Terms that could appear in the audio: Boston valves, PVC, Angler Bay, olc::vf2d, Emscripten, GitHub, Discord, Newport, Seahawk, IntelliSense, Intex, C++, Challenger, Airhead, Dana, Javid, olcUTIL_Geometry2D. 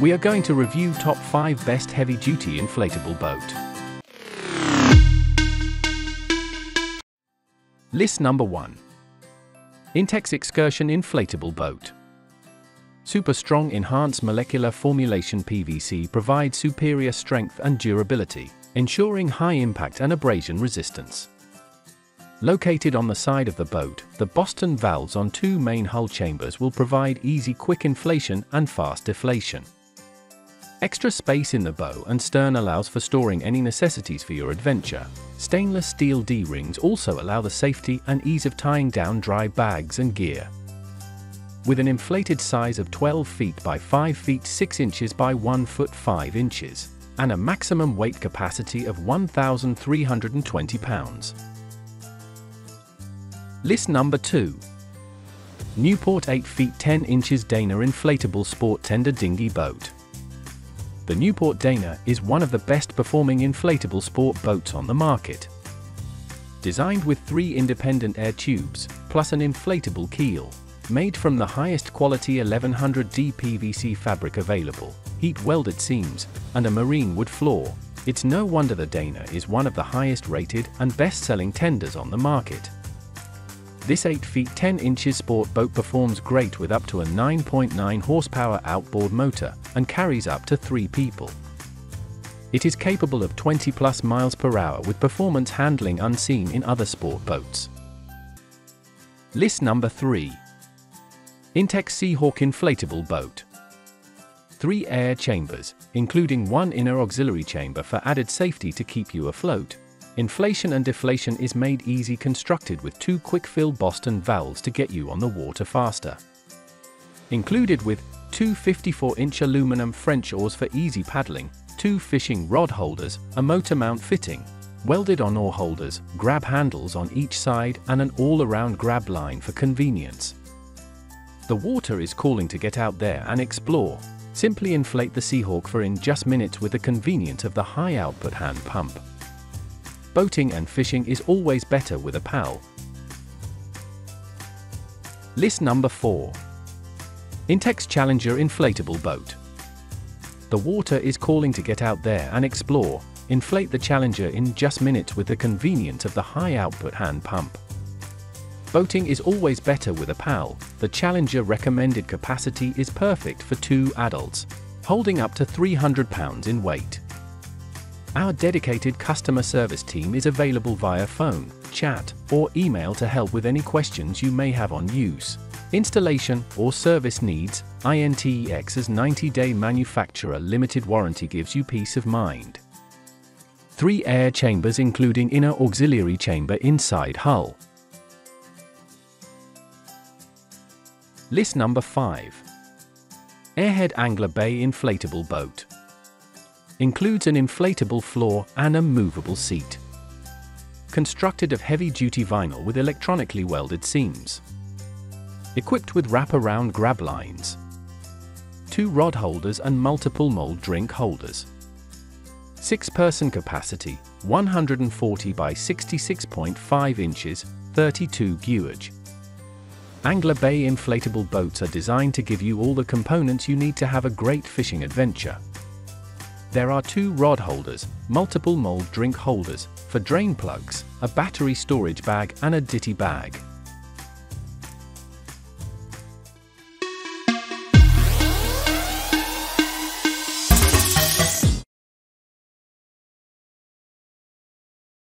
We are going to review top 5 best heavy-duty inflatable boat. List number 1. Intex Excursion Inflatable Boat. Super strong enhanced molecular formulation PVC provides superior strength and durability, ensuring high impact and abrasion resistance. Located on the side of the boat, the Boston valves on 2 main hull chambers will provide easy quick inflation and fast deflation. Extra space in the bow and stern allows for storing any necessities for your adventure. Stainless steel D-rings also allow the safety and ease of tying down dry bags and gear. With an inflated size of 12 feet by 5 feet 6 inches by 1 foot 5 inches, and a maximum weight capacity of 1,320 pounds. List number 2. Newport 8 feet 10 inches Dana Inflatable Sport Tender Dinghy Boat. The Newport Dana is one of the best performing inflatable sport boats on the market. Designed with 3 independent air tubes, plus an inflatable keel. Made from the highest quality 1100D PVC fabric available, heat-welded seams, and a marine wood floor, it's no wonder the Dana is one of the highest-rated and best-selling tenders on the market. This 8 feet 10 inches sport boat performs great with up to a 9.9 horsepower outboard motor and carries up to 3 people. It is capable of 20-plus miles per hour with performance handling unseen in other sport boats. List number 3. Intex Seahawk Inflatable Boat. 3 air chambers, including 1 inner auxiliary chamber for added safety to keep you afloat. Inflation and deflation is made easy, constructed with 2 quick-fill Boston valves to get you on the water faster. Included with 2 54-inch aluminum French oars for easy paddling, 2 fishing rod holders, a motor mount fitting, welded on oar holders, grab handles on each side and an all-around grab line for convenience. The water is calling to get out there and explore. Simply inflate the Seahawk for in just minutes with the convenience of the high-output hand pump. Boating and fishing is always better with a pal. List number 4. Intex Challenger Inflatable Boat. The water is calling to get out there and explore. Inflate the Challenger in just minutes with the convenience of the high-output hand pump. Boating is always better with a pal. The Challenger recommended capacity is perfect for 2 adults, holding up to 300 pounds in weight. Our dedicated customer service team is available via phone, chat, or email to help with any questions you may have on use, installation, or service needs. Intex's 90-day manufacturer limited warranty gives you peace of mind. 3 air chambers including inner auxiliary chamber inside hull. List number 5. Airhead Angler Bay Inflatable Boat. Includes an inflatable floor and a movable seat. Constructed of heavy-duty vinyl with electronically welded seams. Equipped with wrap-around grab lines. 2 rod holders and multiple mold drink holders. 6-person capacity, 140 by 66.5 inches, 32 gauge. Angler Bay inflatable boats are designed to give you all the components you need to have a great fishing adventure. There are 2 rod holders, multiple mold drink holders, for drain plugs, a battery storage bag and a ditty bag.